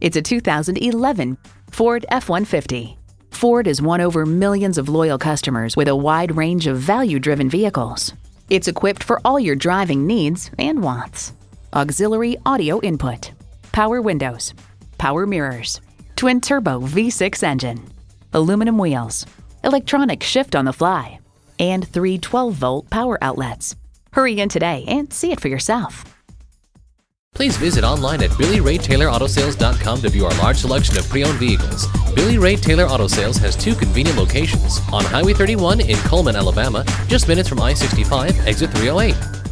It's a 2011 Ford F-150. Ford has won over millions of loyal customers with a wide range of value-driven vehicles. It's equipped for all your driving needs and wants. Auxiliary audio input, power windows, power mirrors, twin-turbo V6 engine, aluminum wheels, electronic shift on the fly, and 3 12-volt power outlets. Hurry in today and see it for yourself. Please visit online at BillyRayTaylorAutoSales.com to view our large selection of pre-owned vehicles. Billy Ray Taylor Auto Sales has 2 convenient locations, on Highway 31 in Cullman, Alabama, just minutes from I-65, exit 308.